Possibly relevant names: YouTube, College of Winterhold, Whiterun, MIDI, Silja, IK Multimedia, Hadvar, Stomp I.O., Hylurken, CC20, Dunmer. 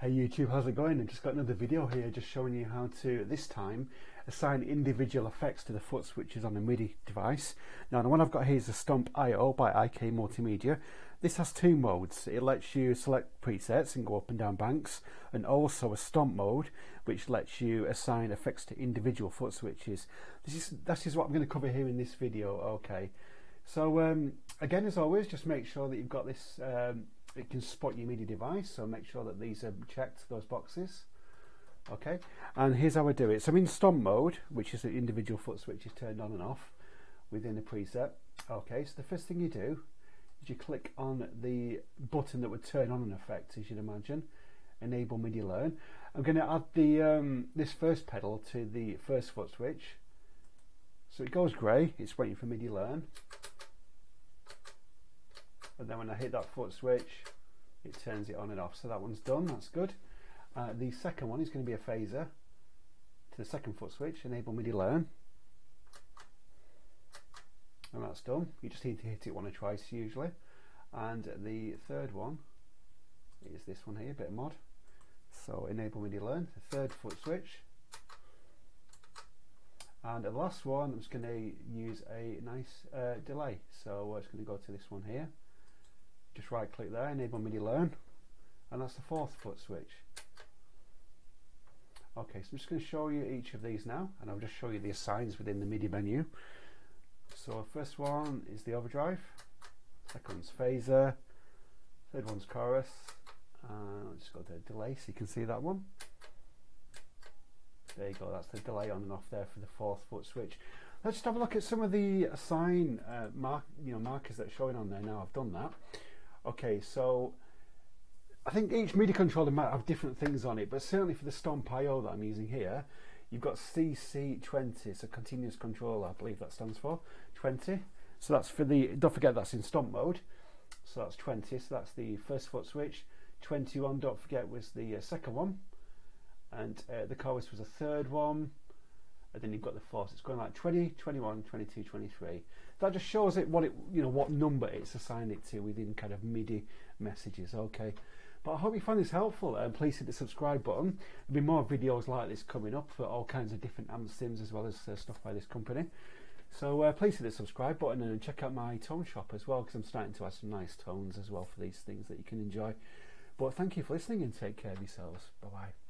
Hey YouTube, how's it going? I've just got another video here just showing you how to, this time, assign individual effects to the foot switches on a MIDI device. Now the one I've got here is a Stomp I.O. by IK Multimedia. This has two modes. It lets you select presets and go up and down banks, and also a stomp mode which lets you assign effects to individual foot switches. That is what I'm going to cover here in this video, okay. So again, as always, just make sure that you've got this it can spot your MIDI device, so make sure that these are checked, those boxes. Okay, and here's how I do it. So I'm in stomp mode, which is the individual foot switch is turned on and off within the preset. Okay, so the first thing you do is you click on the button that would turn on an effect, as you'd imagine, enable MIDI learn. I'm going to add the this first pedal to the first foot switch, so it goes grey, it's waiting for MIDI learn. And then when I hit that foot switch, it turns it on and off. So that one's done, that's good. The second one is going to be a phaser to the second foot switch, enable MIDI learn, and that's done. You just need to hit it once or twice usually. And the third one is this one here, a bit of mod, so enable MIDI learn, the third foot switch. And the last one, I'm just going to use a nice delay, so I'm just going to go to this one here. Just right click there, enable MIDI learn, and that's the fourth foot switch. Okay, so I'm just going to show you each of these now, and I'll just show you the assigns within the MIDI menu. So first one is the overdrive, second one's phaser, third one's chorus, and I'll just go to the delay so you can see that one. There you go, that's the delay on and off there for the fourth foot switch. Let's just have a look at some of the assign markers that are showing on there now. I've done that. Okay, so I think each MIDI controller might have different things on it, but certainly for the Stomp I.O. that I'm using here, you've got CC20, so continuous controller, I believe that stands for 20. So that's for the, don't forget that's in stomp mode. So that's 20, so that's the first foot switch. 21, don't forget, was the second one. And the chorus was the third one, and then you've got the fourth. It's going like 20, 21, 22, 23. That just shows it what what number it's assigned it to within kind of MIDI messages. Okay, but I hope you find this helpful, and please hit the subscribe button. There'll be more videos like this coming up for all kinds of different amp sims, as well as stuff by this company. So please hit the subscribe button and check out my tone shop as well, because I'm starting to add some nice tones as well for these things that you can enjoy. But thank you for listening, and take care of yourselves. Bye bye.